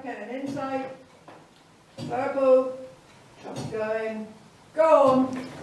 Okay, an insight. Purple. Keep going. Go on.